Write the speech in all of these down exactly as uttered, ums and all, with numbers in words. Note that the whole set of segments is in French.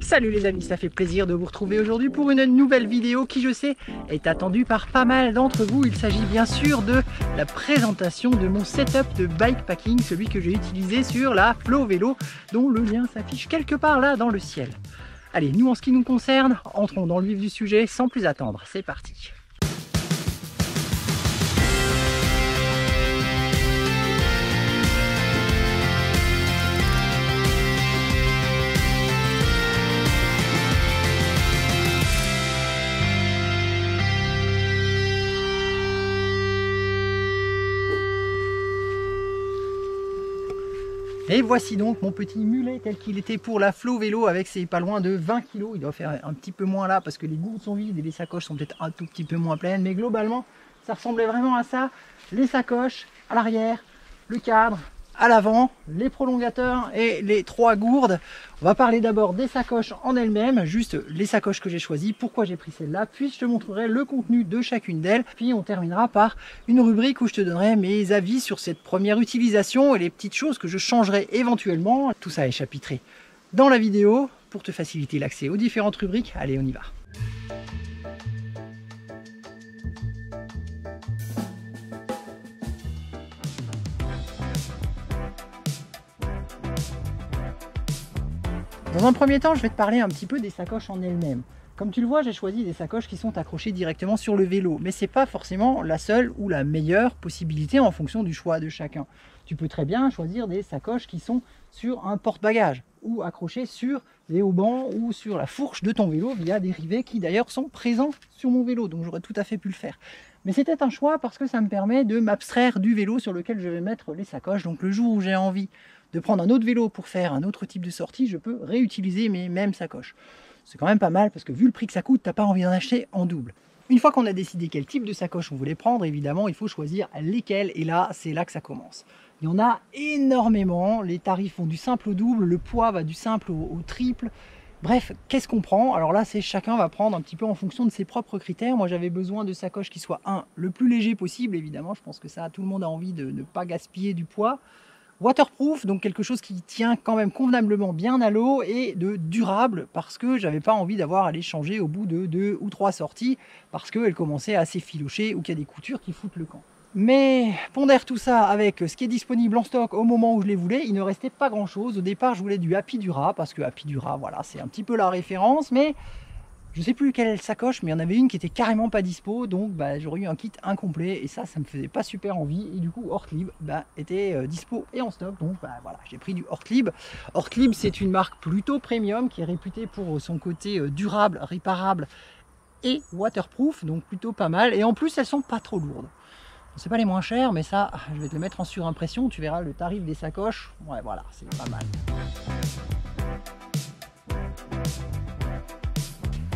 Salut les amis, ça fait plaisir de vous retrouver aujourd'hui pour une nouvelle vidéo qui, je sais, est attendue par pas mal d'entre vous. Il s'agit bien sûr de la présentation de mon setup de bikepacking, celui que j'ai utilisé sur la Flow Vélo, dont le lien s'affiche quelque part là dans le ciel. Allez, nous en ce qui nous concerne, entrons dans le vif du sujet sans plus attendre, c'est parti. Et voici donc mon petit mulet tel qu'il était pour la Flow Vélo avec ses pas loin de vingt kilos. Il doit faire un petit peu moins là parce que les gourdes sont vides et les sacoches sont peut-être un tout petit peu moins pleines. Mais globalement, ça ressemblait vraiment à ça. Les sacoches à l'arrière, le cadre à l'avant, les prolongateurs et les trois gourdes. On va parler d'abord des sacoches en elles-mêmes, juste les sacoches que j'ai choisies, pourquoi j'ai pris celle-là, puis je te montrerai le contenu de chacune d'elles, puis on terminera par une rubrique où je te donnerai mes avis sur cette première utilisation et les petites choses que je changerai éventuellement. Tout ça est chapitré dans la vidéo pour te faciliter l'accès aux différentes rubriques. Allez, on y va. Dans un premier temps, je vais te parler un petit peu des sacoches en elles-mêmes. Comme tu le vois, j'ai choisi des sacoches qui sont accrochées directement sur le vélo, mais c'est pas forcément la seule ou la meilleure possibilité en fonction du choix de chacun. Tu peux très bien choisir des sacoches qui sont sur un porte-bagages ou accrochées sur des haubans ou sur la fourche de ton vélo via des rivets qui d'ailleurs sont présents sur mon vélo, donc j'aurais tout à fait pu le faire. Mais c'était un choix parce que ça me permet de m'abstraire du vélo sur lequel je vais mettre les sacoches, donc le jour où j'ai envie de prendre un autre vélo pour faire un autre type de sortie, je peux réutiliser mes mêmes sacoches. C'est quand même pas mal parce que vu le prix que ça coûte, t'as pas envie d'en acheter en double. Une fois qu'on a décidé quel type de sacoche on voulait prendre, évidemment, il faut choisir lesquelles et là, c'est là que ça commence. Il y en a énormément, les tarifs vont du simple au double, le poids va du simple au, au triple. Bref, qu'est-ce qu'on prend? Alors là, c'est chacun va prendre un petit peu en fonction de ses propres critères. Moi, j'avais besoin de sacoches qui soient, un, le plus léger possible, évidemment. Je pense que ça, tout le monde a envie de ne pas gaspiller du poids. Waterproof, donc quelque chose qui tient quand même convenablement bien à l'eau, et de durable parce que j'avais pas envie d'avoir à les changer au bout de deux ou trois sorties parce qu'elles commençaient à s'effilocher ou qu'il y a des coutures qui foutent le camp. Mais pondère tout ça avec ce qui est disponible en stock au moment où je les voulais, il ne restait pas grand chose. Au départ, je voulais du Happy Dura parce que Happy Dura, voilà, c'est un petit peu la référence, mais je sais plus quelle sacoche, mais il y en avait une qui était carrément pas dispo, donc bah, j'aurais eu un kit incomplet et ça, ça me faisait pas super envie. Et du coup, Ortlieb bah, était euh, dispo et en stock, donc bah, voilà, j'ai pris du Ortlieb. Ortlieb, c'est une marque plutôt premium qui est réputée pour son côté euh, durable, réparable et waterproof, donc plutôt pas mal. Et en plus, elles sont pas trop lourdes. C'est pas les moins chères, mais ça, je vais te le mettre en surimpression. Tu verras le tarif des sacoches. Ouais, voilà, c'est pas mal.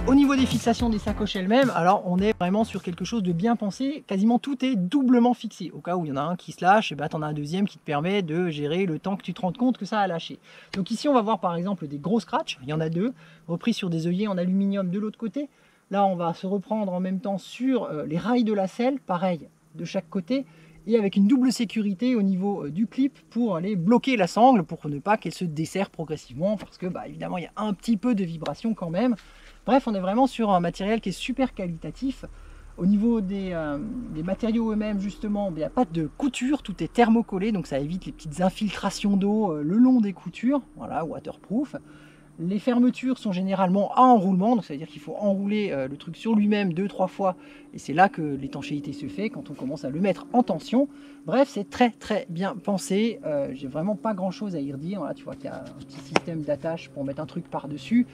Au niveau des fixations des sacoches elles-mêmes, alors on est vraiment sur quelque chose de bien pensé, quasiment tout est doublement fixé. Au cas où il y en a un qui se lâche, et ben t'en as un deuxième qui te permet de gérer le temps que tu te rendes compte que ça a lâché. Donc ici on va voir par exemple des gros scratchs, il y en a deux, repris sur des œillets en aluminium de l'autre côté. Là on va se reprendre en même temps sur les rails de la selle, pareil de chaque côté, et avec une double sécurité au niveau du clip pour aller bloquer la sangle, pour ne pas qu'elle se desserre progressivement, parce que bah, évidemment il y a un petit peu de vibration quand même. Bref, on est vraiment sur un matériel qui est super qualitatif. Au niveau des, euh, des matériaux eux-mêmes, justement, il n'y a pas de couture, tout est thermocollé, donc ça évite les petites infiltrations d'eau euh, le long des coutures, voilà, waterproof. Les fermetures sont généralement à enroulement, donc ça veut dire qu'il faut enrouler euh, le truc sur lui-même deux, trois fois, et c'est là que l'étanchéité se fait quand on commence à le mettre en tension. Bref, c'est très très bien pensé, euh, j'ai vraiment pas grand-chose à y redire, là, tu vois qu'il y a un petit système d'attache pour mettre un truc par-dessus.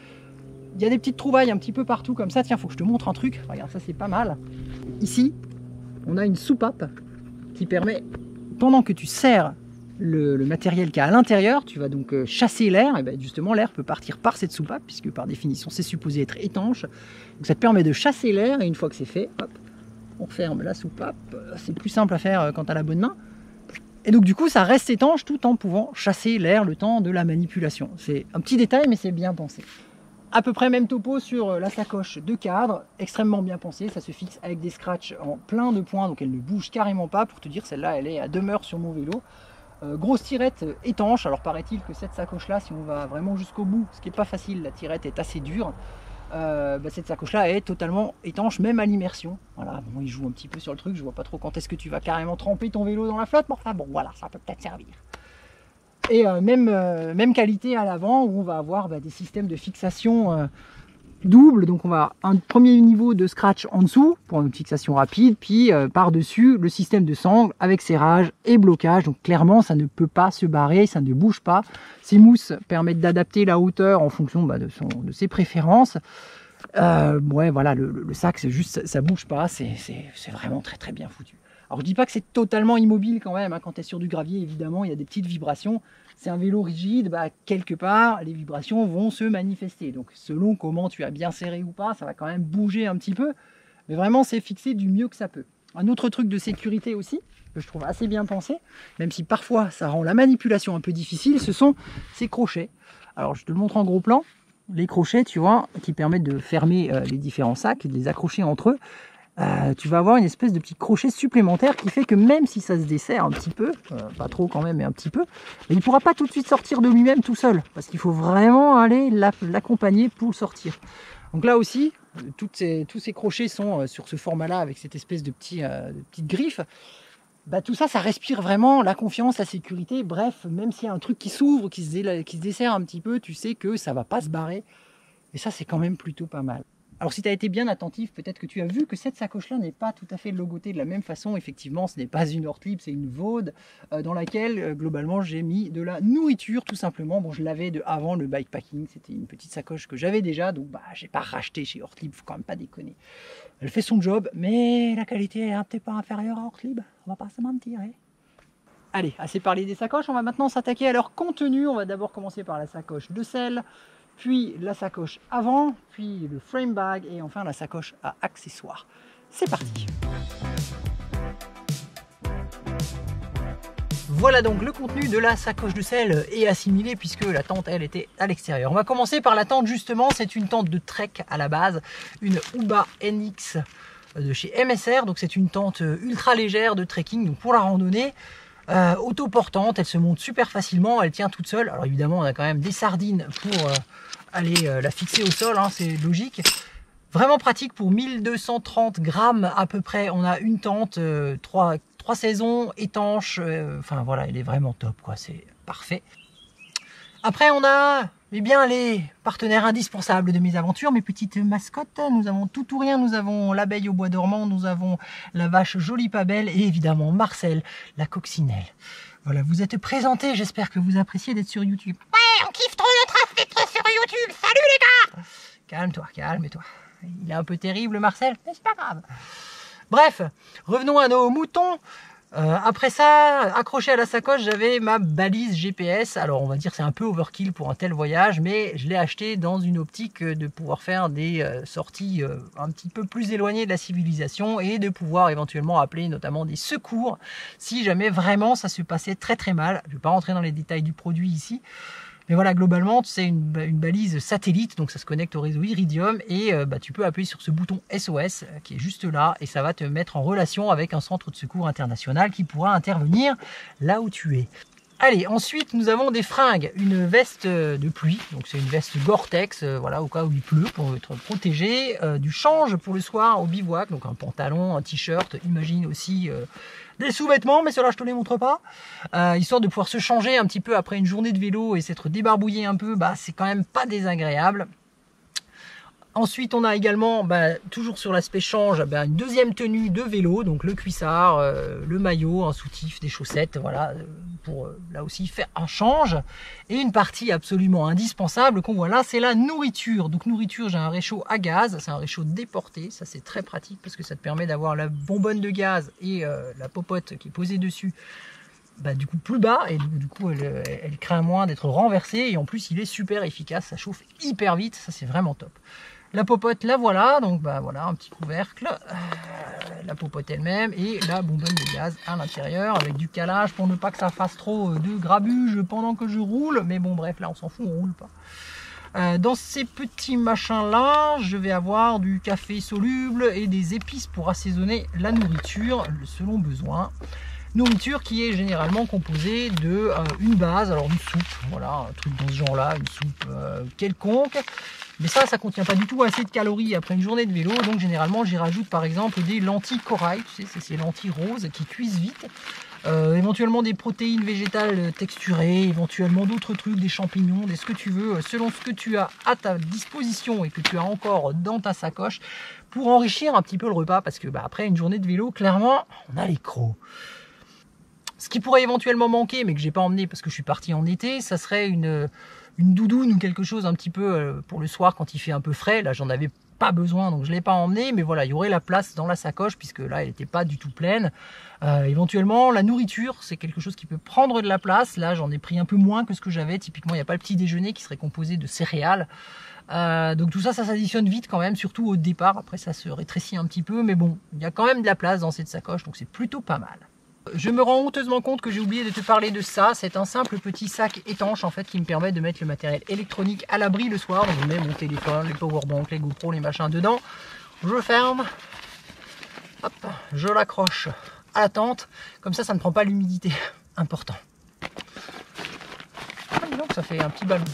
Il y a des petites trouvailles un petit peu partout comme ça. Tiens, faut que je te montre un truc. Regarde, ça c'est pas mal. Ici, on a une soupape qui permet, pendant que tu serres le, le matériel qu'il y a à l'intérieur, tu vas donc chasser l'air. Et bien justement, l'air peut partir par cette soupape, puisque par définition, c'est supposé être étanche. Donc ça te permet de chasser l'air. Et une fois que c'est fait, hop, on ferme la soupape. C'est plus simple à faire quand t'as la bonne main. Et donc du coup, ça reste étanche tout en pouvant chasser l'air le temps de la manipulation. C'est un petit détail, mais c'est bien pensé. À peu près même topo sur la sacoche de cadre, extrêmement bien pensée, ça se fixe avec des scratchs en plein de points, donc elle ne bouge carrément pas. Pour te dire, celle-là, elle est à demeure sur mon vélo. Euh, grosse tirette étanche, alors paraît-il que cette sacoche là, si on va vraiment jusqu'au bout, ce qui n'est pas facile, la tirette est assez dure, euh, bah, cette sacoche là est totalement étanche, même à l'immersion. Voilà, bon, il joue un petit peu sur le truc, je vois pas trop quand est-ce que tu vas carrément tremper ton vélo dans la flotte, mais enfin bon, voilà, ça peut peut-être servir. Et euh, même, euh, même qualité à l'avant, où on va avoir bah, des systèmes de fixation euh, double, donc on va un premier niveau de scratch en dessous pour une fixation rapide, puis euh, par dessus le système de sangle avec serrage et blocage. Donc clairement ça ne peut pas se barrer, ça ne bouge pas. Ces mousses permettent d'adapter la hauteur en fonction bah, de, son, de ses préférences. Euh, ouais voilà, le, le, le sac c'est juste, ça, ça bouge pas, c'est vraiment très très bien foutu. Alors je dis pas que c'est totalement immobile quand même, hein, quand tu es sur du gravier évidemment il y a des petites vibrations. C'est un vélo rigide, bah, quelque part, les vibrations vont se manifester. Donc, selon comment tu as bien serré ou pas, ça va quand même bouger un petit peu. Mais vraiment, c'est fixé du mieux que ça peut. Un autre truc de sécurité aussi, que je trouve assez bien pensé, même si parfois ça rend la manipulation un peu difficile, ce sont ces crochets. Alors, je te le montre en gros plan. Les crochets, tu vois, qui permettent de fermer euh, les différents sacs et de les accrocher entre eux. Euh, tu vas avoir une espèce de petit crochet supplémentaire qui fait que même si ça se desserre un petit peu, euh, pas trop quand même mais un petit peu, il ne pourra pas tout de suite sortir de lui-même tout seul, parce qu'il faut vraiment aller l'accompagner pour le sortir. Donc là aussi, toutes ces, tous ces crochets sont sur ce format-là avec cette espèce de, petit, euh, de petite griffe. Bah, tout ça, ça respire vraiment la confiance, la sécurité. Bref, même s'il y a un truc qui s'ouvre, qui se, qui se desserre un petit peu, tu sais que ça ne va pas se barrer. Et ça, c'est quand même plutôt pas mal. Alors si tu as été bien attentif, peut-être que tu as vu que cette sacoche-là n'est pas tout à fait logotée de la même façon. Effectivement, ce n'est pas une Ortlieb, c'est une Vaude, euh, dans laquelle, euh, globalement, j'ai mis de la nourriture, tout simplement. Bon, je l'avais de avant le bikepacking, c'était une petite sacoche que j'avais déjà, donc bah, j'ai pas racheté chez Ortlieb, faut quand même pas déconner. Elle fait son job, mais la qualité est un petit peu inférieure à Ortlieb, on va pas se mentir. Hein. Allez, assez parlé des sacoches, on va maintenant s'attaquer à leur contenu. On va d'abord commencer par la sacoche de selle, puis la sacoche avant, puis le frame bag et enfin la sacoche à accessoires. C'est parti! Voilà donc le contenu de la sacoche de selle et assimilé puisque la tente elle était à l'extérieur. On va commencer par la tente justement, c'est une tente de trek à la base, une Hubba N X de chez M S R, donc c'est une tente ultra légère de trekking donc pour la randonnée. Euh, autoportante, elle se monte super facilement, elle tient toute seule. Alors évidemment on a quand même des sardines pour euh, aller euh, la fixer au sol, hein, c'est logique. Vraiment pratique pour mille deux cent trente grammes à peu près. On a une tente, euh, trois, trois saisons, étanche, euh, enfin voilà, elle est vraiment top quoi, c'est parfait. Après on a eh bien, les partenaires indispensables de mes aventures, mes petites mascottes. Nous avons tout ou rien, nous avons l'abeille au bois dormant, nous avons la vache jolie pas belle et évidemment Marcel, la coccinelle. Voilà, vous êtes présentés, j'espère que vous appréciez d'être sur YouTube. Ouais, on kiffe trop le trace d'être sur YouTube, salut les gars! Calme-toi, calme-toi. Il est un peu terrible Marcel, mais c'est pas grave. Bref, revenons à nos moutons. Euh, après ça, accroché à la sacoche, j'avais ma balise G P S. Alors on va dire c'est un peu overkill pour un tel voyage, mais je l'ai acheté dans une optique de pouvoir faire des euh, sorties euh, un petit peu plus éloignées de la civilisation et de pouvoir éventuellement appeler notamment des secours si jamais vraiment ça se passait très très mal. Je ne vais pas rentrer dans les détails du produit ici. Mais voilà, globalement, c'est une, une balise satellite, donc ça se connecte au réseau Iridium et euh, bah, tu peux appuyer sur ce bouton S O S qui est juste là et ça va te mettre en relation avec un centre de secours international qui pourra intervenir là où tu es. Allez, ensuite nous avons des fringues, une veste de pluie, donc c'est une veste Gore-Tex, euh, voilà, au cas où il pleut pour être protégé, euh, du change pour le soir au bivouac, donc un pantalon, un t-shirt, imagine aussi euh, des sous-vêtements, mais cela je te les montre pas, euh, histoire de pouvoir se changer un petit peu après une journée de vélo et s'être débarbouillé un peu, bah c'est quand même pas désagréable. Ensuite, on a également, bah, toujours sur l'aspect change, bah, une deuxième tenue de vélo, donc le cuissard, euh, le maillot, un soutif, des chaussettes, voilà, pour euh, là aussi faire un change. Et une partie absolument indispensable qu'on voit là, c'est la nourriture. Donc nourriture, j'ai un réchaud à gaz, c'est un réchaud déporté, ça c'est très pratique parce que ça te permet d'avoir la bonbonne de gaz et euh, la popote qui est posée dessus. Bah, du coup plus bas et du coup elle, elle craint moins d'être renversée et en plus il est super efficace, ça chauffe hyper vite, ça c'est vraiment top. La popote la voilà, donc bah voilà un petit couvercle, euh, la popote elle-même et la bonbonne de gaz à l'intérieur avec du calage pour ne pas que ça fasse trop de grabuge pendant que je roule, mais bon bref là on s'en fout, on roule pas. Euh, dans ces petits machins là, je vais avoir du café soluble et des épices pour assaisonner la nourriture selon besoin. nourriture qui est généralement composée de euh, une base, alors une soupe, voilà, un truc dans ce genre-là, une soupe euh, quelconque. Mais ça, ça contient pas du tout assez de calories après une journée de vélo. Donc généralement, j'y rajoute par exemple des lentilles corail, tu sais, c'est ces lentilles roses qui cuisent vite. Euh, éventuellement des protéines végétales texturées, éventuellement d'autres trucs, des champignons, des ce que tu veux, selon ce que tu as à ta disposition et que tu as encore dans ta sacoche, pour enrichir un petit peu le repas, parce que bah, après une journée de vélo, clairement, on a les crocs. Ce qui pourrait éventuellement manquer, mais que j'ai pas emmené parce que je suis parti en été, ça serait une, une doudoune ou quelque chose un petit peu pour le soir quand il fait un peu frais. Là, j'en avais pas besoin, donc je l'ai pas emmené, mais voilà, il y aurait la place dans la sacoche puisque là elle n'était pas du tout pleine. Euh, éventuellement la nourriture, c'est quelque chose qui peut prendre de la place. Là j'en ai pris un peu moins que ce que j'avais. Typiquement, il n'y a pas le petit déjeuner qui serait composé de céréales. Euh, donc tout ça, ça s'additionne vite quand même, surtout au départ. Après ça se rétrécit un petit peu, mais bon, il y a quand même de la place dans cette sacoche, donc c'est plutôt pas mal. Je me rends honteusement compte que j'ai oublié de te parler de ça. C'est un simple petit sac étanche en fait qui me permet de mettre le matériel électronique à l'abri le soir. Je mets mon téléphone, les powerbanks, les GoPro, les machins dedans. Je ferme, hop, je l'accroche à la tente. Comme ça, ça ne prend pas l'humidité. Important. Ah, dis donc, ça fait un petit ballon.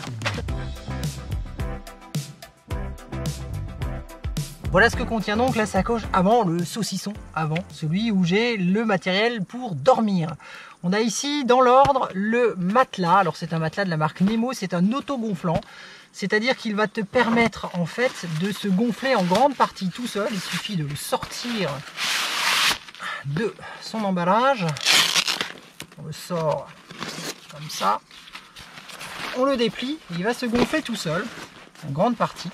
Voilà ce que contient donc la sacoche avant le saucisson, avant celui où j'ai le matériel pour dormir. On a ici dans l'ordre le matelas. Alors c'est un matelas de la marque Nemo, c'est un autogonflant. C'est-à-dire qu'il va te permettre en fait de se gonfler en grande partie tout seul. Il suffit de le sortir de son emballage. On le sort comme ça. On le déplie, il va se gonfler tout seul en grande partie,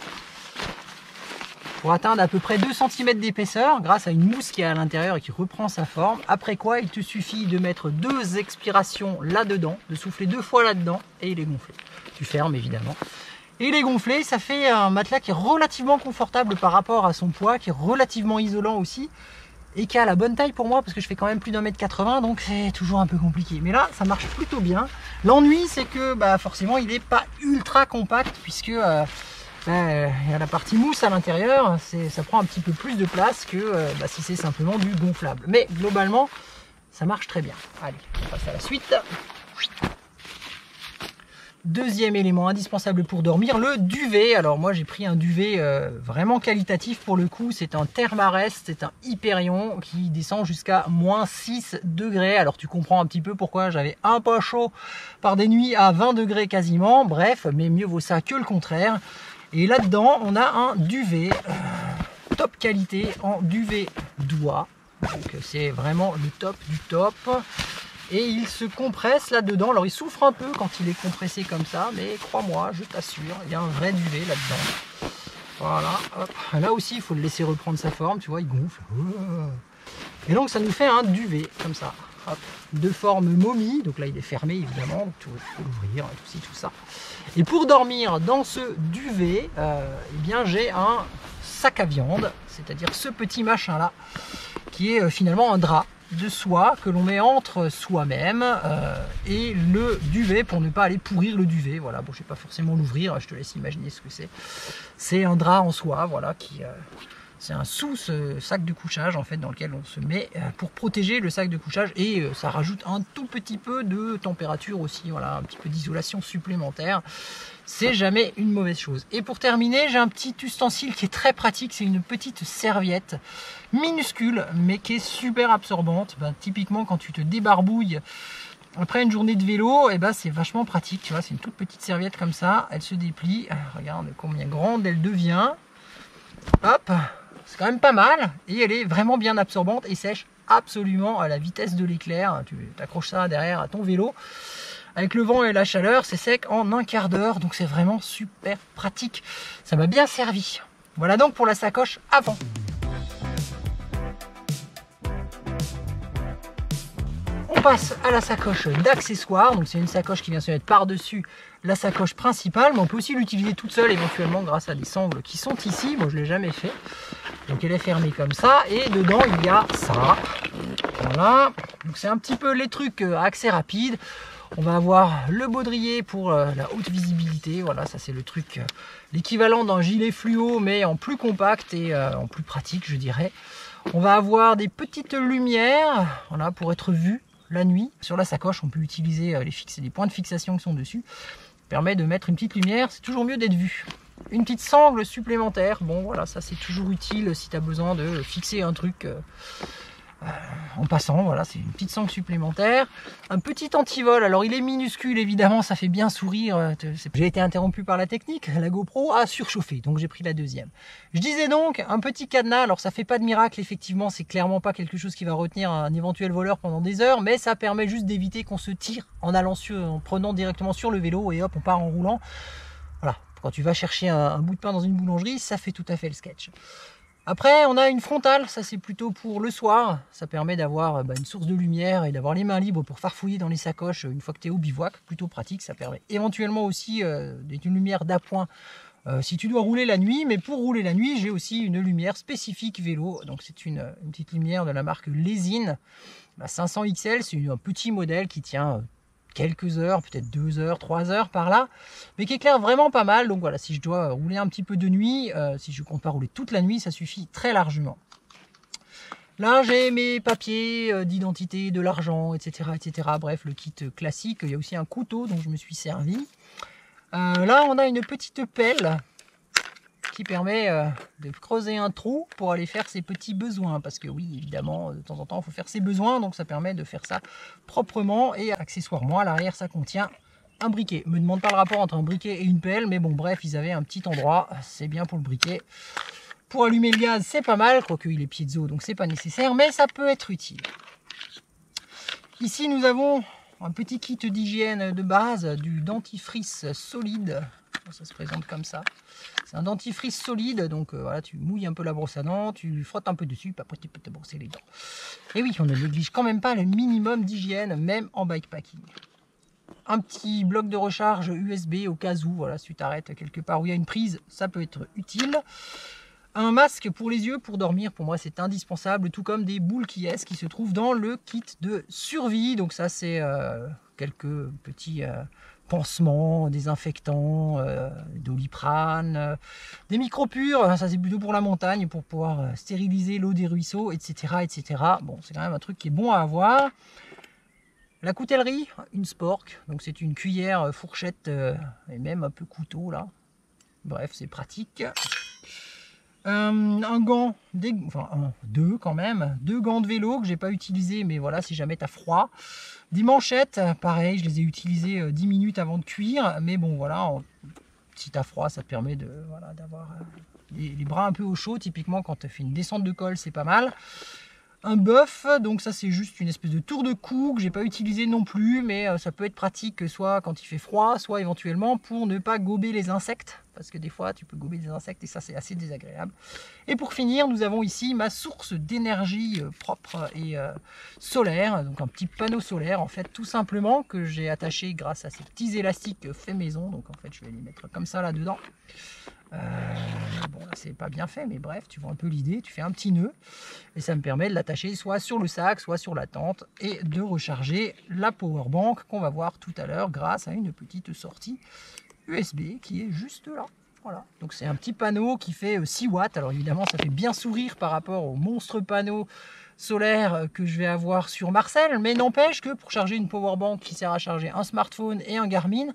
pour atteindre à peu près deux centimètres d'épaisseur grâce à une mousse qui est à l'intérieur et qui reprend sa forme. Après quoi, il te suffit de mettre deux expirations là-dedans, de souffler deux fois là-dedans et il est gonflé. Tu fermes évidemment. Et il est gonflé, ça fait un matelas qui est relativement confortable par rapport à son poids, qui est relativement isolant aussi et qui a la bonne taille pour moi parce que je fais quand même plus d'un mètre quatre-vingts, donc c'est toujours un peu compliqué. Mais là, ça marche plutôt bien. L'ennui, c'est que bah, forcément, il n'est pas ultra compact puisque... Euh, Ben, il y a la partie mousse à l'intérieur, ça prend un petit peu plus de place que euh, bah, si c'est simplement du gonflable. Mais globalement, ça marche très bien. Allez, on passe à la suite. Deuxième élément indispensable pour dormir, le duvet. Alors moi j'ai pris un duvet euh, vraiment qualitatif pour le coup. C'est un Thermarès, c'est un Hyperion qui descend jusqu'à moins six degrés. Alors tu comprends un petit peu pourquoi j'avais un pas chaud par des nuits à vingt degrés quasiment. Bref, mais mieux vaut ça que le contraire. Et là-dedans, on a un duvet euh, top qualité en duvet doigt. Donc c'est vraiment le top du top. Et il se compresse là-dedans. Alors il souffre un peu quand il est compressé comme ça, mais crois-moi, je t'assure, il y a un vrai duvet là-dedans. Voilà. Hop. Là aussi, il faut le laisser reprendre sa forme. Tu vois, il gonfle. Et donc ça nous fait un duvet comme ça. Hop. De forme momie, donc là il est fermé évidemment, donc tu peux l'ouvrir, tout ci, tout ça. Et pour dormir dans ce duvet, euh, eh bien j'ai un sac à viande, c'est-à-dire ce petit machin là, qui est euh, finalement un drap de soie que l'on met entre soi-même euh, et le duvet pour ne pas aller pourrir le duvet. Voilà, bon, je ne vais pas forcément l'ouvrir, je te laisse imaginer ce que c'est. C'est un drap en soie, voilà, qui... Euh, c'est un sous-sac de couchage en fait dans lequel on se met pour protéger le sac de couchage, et ça rajoute un tout petit peu de température aussi, voilà, un petit peu d'isolation supplémentaire. C'est jamais une mauvaise chose. Et pour terminer, j'ai un petit ustensile qui est très pratique, c'est une petite serviette minuscule mais qui est super absorbante. Ben, typiquement quand tu te débarbouilles après une journée de vélo, et eh ben c'est vachement pratique, tu vois, c'est une toute petite serviette comme ça, elle se déplie, regarde combien grande elle devient, hop. C'est quand même pas mal et elle est vraiment bien absorbante et sèche absolument à la vitesse de l'éclair. Tu t'accroches ça derrière à ton vélo. Avec le vent et la chaleur, c'est sec en un quart d'heure. Donc c'est vraiment super pratique. Ça m'a bien servi. Voilà donc pour la sacoche avant. On passe à la sacoche d'accessoires. Donc c'est une sacoche qui vient se mettre par-dessus la sacoche principale. Mais on peut aussi l'utiliser toute seule éventuellement grâce à des sangles qui sont ici. Moi je ne l'ai jamais fait. Donc elle est fermée comme ça et dedans il y a ça, voilà, donc c'est un petit peu les trucs à accès rapide. On va avoir le baudrier pour la haute visibilité, voilà, ça c'est le truc, l'équivalent d'un gilet fluo mais en plus compact et en plus pratique je dirais. On va avoir des petites lumières, voilà, pour être vu la nuit sur la sacoche. On peut utiliser les, les points de fixation qui sont dessus. Ça permet de mettre une petite lumière, c'est toujours mieux d'être vu. Une petite sangle supplémentaire, bon voilà, ça c'est toujours utile si tu as besoin de fixer un truc euh, euh, en passant, voilà, c'est une petite sangle supplémentaire. Un petit antivol, alors il est minuscule évidemment, ça fait bien sourire. J'ai été interrompu par la technique, la GoPro a surchauffé, donc j'ai pris la deuxième. Je disais donc, un petit cadenas, alors ça fait pas de miracle effectivement, c'est clairement pas quelque chose qui va retenir un éventuel voleur pendant des heures, mais ça permet juste d'éviter qu'on se tire en allant sur, en prenant directement sur le vélo et hop, on part en roulant. Voilà. Quand tu vas chercher un, un bout de pain dans une boulangerie, ça fait tout à fait le sketch. Après, on a une frontale, ça c'est plutôt pour le soir. Ça permet d'avoir bah, une source de lumière et d'avoir les mains libres pour farfouiller dans les sacoches une fois que tu es au bivouac, plutôt pratique. Ça permet éventuellement aussi euh, une lumière d'appoint euh, si tu dois rouler la nuit. Mais pour rouler la nuit, j'ai aussi une lumière spécifique vélo. Donc c'est une, une petite lumière de la marque Lezyne. La cinq cents X L, c'est un petit modèle qui tient... Euh, quelques heures, peut-être deux heures, trois heures par là, mais qui éclaire vraiment pas mal. Donc voilà, si je dois rouler un petit peu de nuit, euh, si je ne compte pas rouler toute la nuit, ça suffit très largement. Là, j'ai mes papiers euh, d'identité, de l'argent, et cetera, et cetera. Bref, le kit classique. Il y a aussi un couteau dont je me suis servi. Euh, là, on a une petite pelle qui permet euh, de creuser un trou pour aller faire ses petits besoins, parce que oui, évidemment, de temps en temps il faut faire ses besoins, donc ça permet de faire ça proprement. Et accessoirement, à l'arrière, ça contient un briquet. Me demande pas le rapport entre un briquet et une pelle, mais bon, bref, ils avaient un petit endroit, c'est bien pour le briquet. Pour allumer le gaz, c'est pas mal, quoique il est piezo, donc c'est pas nécessaire, mais ça peut être utile. Ici, nous avons un petit kit d'hygiène de base, du dentifrice solide. Ça se présente comme ça. C'est un dentifrice solide, donc euh, voilà, tu mouilles un peu la brosse à dents, tu frottes un peu dessus, puis après tu peux te brosser les dents. Et oui, on ne néglige quand même pas le minimum d'hygiène, même en bikepacking. Un petit bloc de recharge U S B au cas où, voilà, si tu t'arrêtes quelque part où il y a une prise, ça peut être utile. Un masque pour les yeux, pour dormir, pour moi c'est indispensable, tout comme des boules qui est, qui se trouvent dans le kit de survie. Donc ça c'est euh, quelques petits... Euh, pansements, désinfectants, euh, doliprane, euh, des micropures, ça c'est plutôt pour la montagne, pour pouvoir euh, stériliser l'eau des ruisseaux, et cetera, et cetera. Bon, c'est quand même un truc qui est bon à avoir. La coutellerie, une spork, donc c'est une cuillère, fourchette euh, et même un peu couteau là. Bref, c'est pratique. Euh, un gant, des, enfin un, deux quand même, deux gants de vélo que j'ai pas utilisé, mais voilà, si jamais tu as froid. Des manchettes, pareil, je les ai utilisées dix minutes avant de cuire, mais bon voilà, en, si tu as froid, ça te permet de voilà, d'avoir euh, les, les bras un peu au chaud, typiquement quand tu fais une descente de col, c'est pas mal. Un buff, donc ça c'est juste une espèce de tour de cou que j'ai pas utilisé non plus, mais euh, ça peut être pratique soit quand il fait froid, soit éventuellement pour ne pas gober les insectes, parce que des fois tu peux gober des insectes et ça c'est assez désagréable. Et pour finir, nous avons ici ma source d'énergie euh, propre et euh, solaire, donc un petit panneau solaire en fait, tout simplement, que j'ai attaché grâce à ces petits élastiques faits maison. Donc en fait je vais les mettre comme ça là dedans. Euh, bon là c'est pas bien fait, mais bref, tu vois un peu l'idée, tu fais un petit nœud et ça me permet de l'attacher soit sur le sac, soit sur la tente, et de recharger la powerbank qu'on va voir tout à l'heure grâce à une petite sortie U S B qui est juste là. Voilà, donc c'est un petit panneau qui fait six watts, alors évidemment ça fait bien sourire par rapport au monstre panneau solaire que je vais avoir sur Marcel, mais n'empêche que pour charger une powerbank qui sert à charger un smartphone et un Garmin,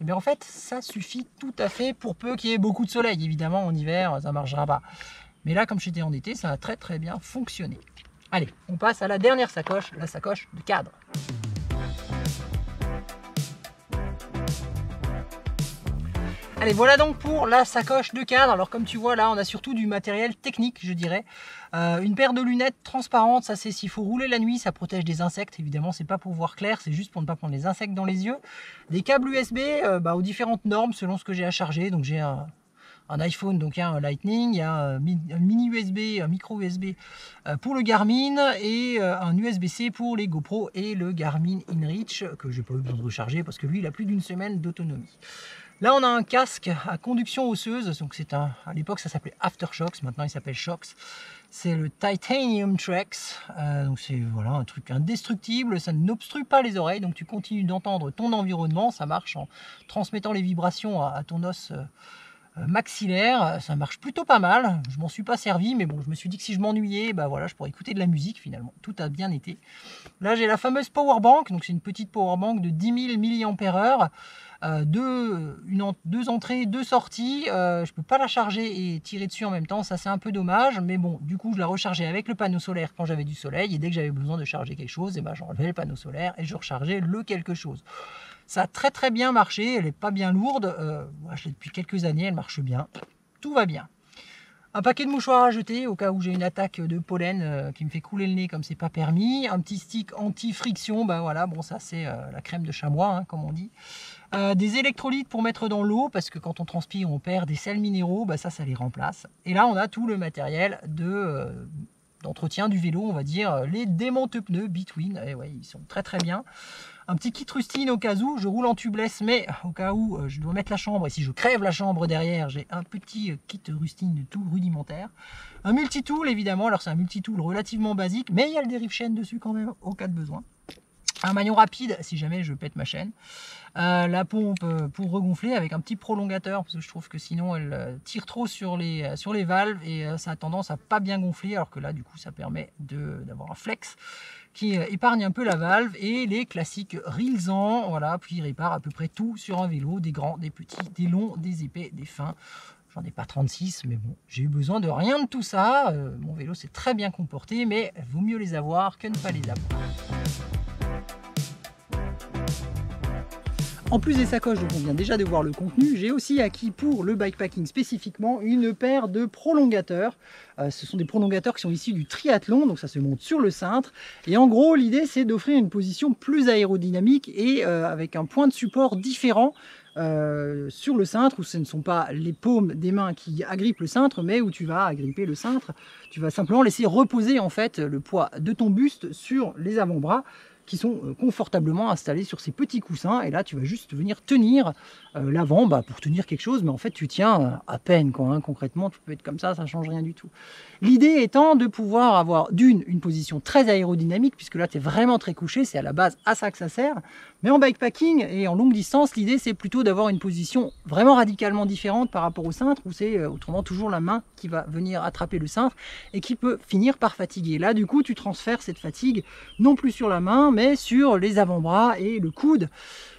eh bien en fait ça suffit tout à fait, pour peu qu'il y ait beaucoup de soleil. Évidemment en hiver ça ne marchera pas, mais là comme j'étais en été ça a très très bien fonctionné. Allez, on passe à la dernière sacoche, la sacoche de cadre. Allez, voilà donc pour la sacoche de cadre. Alors comme tu vois là, on a surtout du matériel technique, je dirais. Euh, une paire de lunettes transparentes, ça c'est s'il faut rouler la nuit, ça protège des insectes. Évidemment, c'est pas pour voir clair, c'est juste pour ne pas prendre les insectes dans les yeux. Des câbles U S B euh, bah, aux différentes normes selon ce que j'ai à charger. Donc j'ai un, un iPhone, donc il y a un Lightning, il y a un mini U S B, un micro U S B euh, pour le Garmin, et euh, un U S B C pour les GoPro et le Garmin InReach que j'ai pas eu besoin de recharger parce que lui il a plus d'une semaine d'autonomie. Là, on a un casque à conduction osseuse, donc c'est un, à l'époque ça s'appelait Aftershocks, maintenant il s'appelle Shocks. C'est le Titanium Trex, euh, donc c'est voilà, un truc indestructible, ça n'obstrue pas les oreilles, donc tu continues d'entendre ton environnement, ça marche en transmettant les vibrations à, à ton os euh, maxillaire, ça marche plutôt pas mal. Je m'en suis pas servi, mais bon, je me suis dit que si je m'ennuyais, bah voilà, je pourrais écouter de la musique finalement. Tout a bien été. Là, j'ai la fameuse powerbank, donc c'est une petite powerbank de dix mille milliampères heure. Euh, deux, une, deux entrées, deux sorties. Euh, je peux pas la charger et tirer dessus en même temps, ça c'est un peu dommage, mais bon, du coup je la rechargeais avec le panneau solaire quand j'avais du soleil, et dès que j'avais besoin de charger quelque chose, et ben j'enlevais le panneau solaire et je rechargeais le quelque chose. Ça a très très bien marché, elle est pas bien lourde, euh, je l'ai depuis quelques années, elle marche bien, tout va bien. Un paquet de mouchoirs à jeter au cas où j'ai une attaque de pollen euh, qui me fait couler le nez comme c'est pas permis. Un petit stick anti-friction, ben voilà, bon ça c'est euh, la crème de chamois hein, comme on dit. Euh, des électrolytes pour mettre dans l'eau parce que quand on transpire on perd des sels minéraux, ben ça ça les remplace. Et là on a tout le matériel de euh, d'entretien du vélo, on va dire, les démonte-pneus B-Twin, et ouais, ils sont très très bien. Un petit kit rustine au cas où, je roule en tubeless, mais au cas où je dois mettre la chambre, et si je crève la chambre derrière, j'ai un petit kit rustine tout rudimentaire. Un multi-tool évidemment, alors c'est un multi-tool relativement basique, mais il y a le dérive chaîne dessus quand même, au cas de besoin. Un maillon rapide si jamais je pète ma chaîne, euh, la pompe pour regonfler avec un petit prolongateur parce que je trouve que sinon elle tire trop sur les, sur les valves et ça a tendance à pas bien gonfler, alors que là du coup ça permet d'avoir un flex qui épargne un peu la valve, et les classiques Rilsan, voilà, puis il répare à peu près tout sur un vélo, des grands, des petits, des longs, des épais, des fins. J'en ai pas trente-six, mais bon, j'ai eu besoin de rien de tout ça. Euh, mon vélo s'est très bien comporté, mais vaut mieux les avoir que ne pas les avoir. En plus des sacoches dont on vient déjà de voir le contenu, j'ai aussi acquis pour le bikepacking spécifiquement une paire de prolongateurs. Euh, ce sont des prolongateurs qui sont issus du triathlon, donc ça se monte sur le cintre. Et en gros, l'idée c'est d'offrir une position plus aérodynamique et euh, avec un point de support différent. Euh, sur le cintre, où ce ne sont pas les paumes des mains qui agrippent le cintre, mais où tu vas agripper le cintre, tu vas simplement laisser reposer en fait le poids de ton buste sur les avant-bras qui sont confortablement installés sur ces petits coussins, et là tu vas juste venir tenir euh, l'avant bah, pour tenir quelque chose, mais en fait tu tiens à peine quoi, hein. Concrètement tu peux être comme ça, ça ne change rien du tout. L'idée étant de pouvoir avoir d'une une position très aérodynamique, puisque là tu es vraiment très couché, c'est à la base à ça que ça sert, mais en bikepacking et en longue distance l'idée c'est plutôt d'avoir une position vraiment radicalement différente par rapport au cintre, où c'est autrement toujours la main qui va venir attraper le cintre et qui peut finir par fatiguer. Là du coup tu transfères cette fatigue non plus sur la main mais sur les avant-bras et le coude,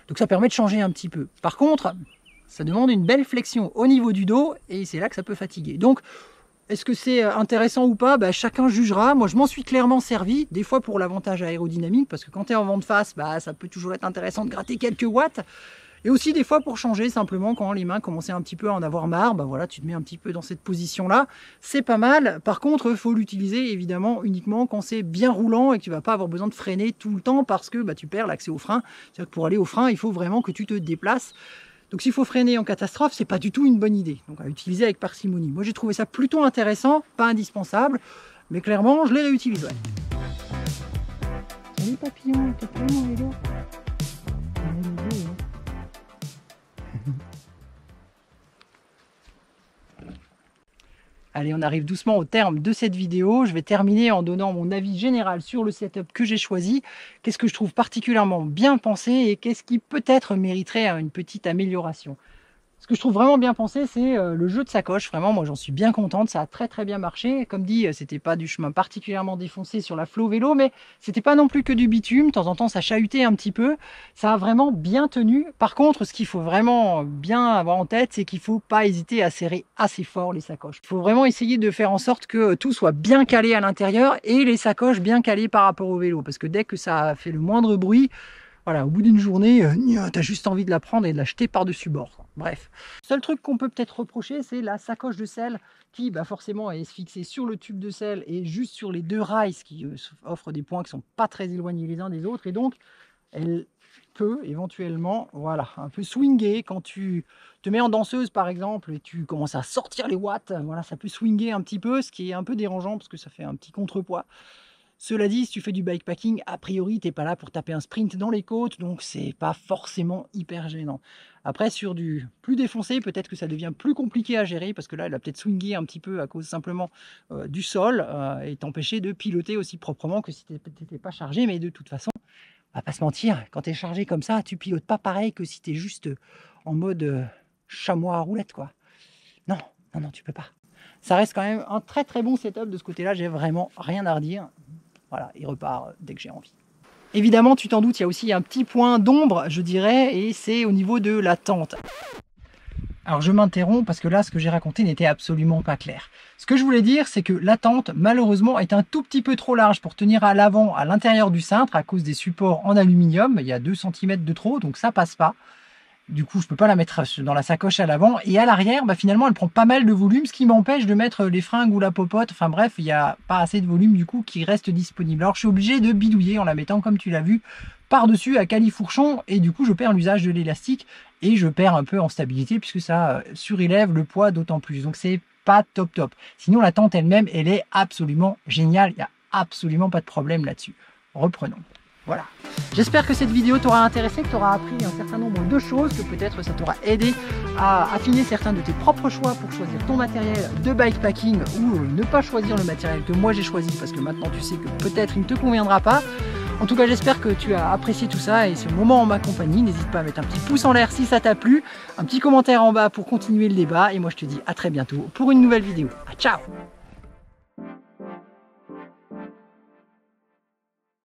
donc ça permet de changer un petit peu. Par contre ça demande une belle flexion au niveau du dos et c'est là que ça peut fatiguer. Donc est-ce que c'est intéressant ou pas, bah, chacun jugera. Moi je m'en suis clairement servi, des fois pour l'avantage aérodynamique, parce que quand tu es en vent de face bah, ça peut toujours être intéressant de gratter quelques watts. Et aussi des fois pour changer, simplement quand les mains commençaient un petit peu à en avoir marre, ben voilà, tu te mets un petit peu dans cette position-là, c'est pas mal. Par contre, il faut l'utiliser évidemment uniquement quand c'est bien roulant et que tu vas pas avoir besoin de freiner tout le temps, parce que ben, tu perds l'accès au frein. C'est-à-dire que pour aller au frein, il faut vraiment que tu te déplaces. Donc s'il faut freiner en catastrophe, c'est pas du tout une bonne idée. Donc à utiliser avec parcimonie. Moi j'ai trouvé ça plutôt intéressant, pas indispensable, mais clairement je les réutiliserai. Salut papillon, t'as pris mon vélo ? Allez, on arrive doucement au terme de cette vidéo. Je vais terminer en donnant mon avis général sur le setup que j'ai choisi. Qu'est-ce que je trouve particulièrement bien pensé et qu'est-ce qui peut-être mériterait une petite amélioration. Ce que je trouve vraiment bien pensé, c'est le jeu de sacoche. Vraiment, moi, j'en suis bien contente. Ça a très, très bien marché. Comme dit, c'était pas du chemin particulièrement défoncé sur la Flow Vélo, mais c'était pas non plus que du bitume. De temps en temps, ça chahutait un petit peu. Ça a vraiment bien tenu. Par contre, ce qu'il faut vraiment bien avoir en tête, c'est qu'il faut pas hésiter à serrer assez fort les sacoches. Il faut vraiment essayer de faire en sorte que tout soit bien calé à l'intérieur et les sacoches bien calées par rapport au vélo. Parce que dès que ça fait le moindre bruit, voilà, au bout d'une journée, euh, t'as juste envie de la prendre et de la jeter par-dessus bord. Bref. Seul truc qu'on peut peut-être reprocher, c'est la sacoche de selle qui, bah, forcément, est fixée sur le tube de selle et juste sur les deux rails, ce qui euh, offre des points qui sont pas très éloignés les uns des autres. Et donc, elle peut éventuellement, voilà, un peu swinguer quand tu te mets en danseuse, par exemple, et tu commences à sortir les watts. Voilà, ça peut swinguer un petit peu, ce qui est un peu dérangeant parce que ça fait un petit contrepoids. Cela dit, si tu fais du bikepacking, a priori, tu n'es pas là pour taper un sprint dans les côtes, donc c'est pas forcément hyper gênant. Après, sur du plus défoncé, peut-être que ça devient plus compliqué à gérer, parce que là, elle a peut-être swingé un petit peu à cause simplement euh, du sol, euh, et t'empêcher de piloter aussi proprement que si tu n'étais pas chargé, mais de toute façon, on va pas se mentir, quand tu es chargé comme ça, tu pilotes pas pareil que si tu es juste en mode euh, chamois à roulette, quoi. Non, non, tu peux pas. Ça reste quand même un très très bon setup de ce côté-là, j'ai vraiment rien à redire. Voilà, il repart dès que j'ai envie. Évidemment, tu t'en doutes, il y a aussi un petit point d'ombre, je dirais, et c'est au niveau de la tente. Alors je m'interromps parce que là, ce que j'ai raconté n'était absolument pas clair. Ce que je voulais dire, c'est que la tente, malheureusement, est un tout petit peu trop large pour tenir à l'avant, à l'intérieur du cintre, à cause des supports en aluminium. Il y a deux centimètres de trop, donc ça passe pas. Du coup, je peux pas la mettre dans la sacoche à l'avant. Et à l'arrière, bah, finalement, elle prend pas mal de volume, ce qui m'empêche de mettre les fringues ou la popote. Enfin bref, il n'y a pas assez de volume du coup qui reste disponible. Alors je suis obligé de bidouiller en la mettant, comme tu l'as vu, par-dessus à califourchon, et du coup je perds l'usage de l'élastique et je perds un peu en stabilité puisque ça surélève le poids d'autant plus. Donc c'est pas top top. Sinon la tente elle-même, elle est absolument géniale. Il n'y a absolument pas de problème là-dessus. Reprenons. Voilà. J'espère que cette vidéo t'aura intéressé, que t'aura appris un certain nombre de choses, que peut-être ça t'aura aidé à affiner certains de tes propres choix pour choisir ton matériel de bikepacking ou ne pas choisir le matériel que moi j'ai choisi parce que maintenant tu sais que peut-être il ne te conviendra pas. En tout cas, j'espère que tu as apprécié tout ça et ce moment en ma compagnie. N'hésite pas à mettre un petit pouce en l'air si ça t'a plu, un petit commentaire en bas pour continuer le débat. Et moi, je te dis à très bientôt pour une nouvelle vidéo. Ah, ciao!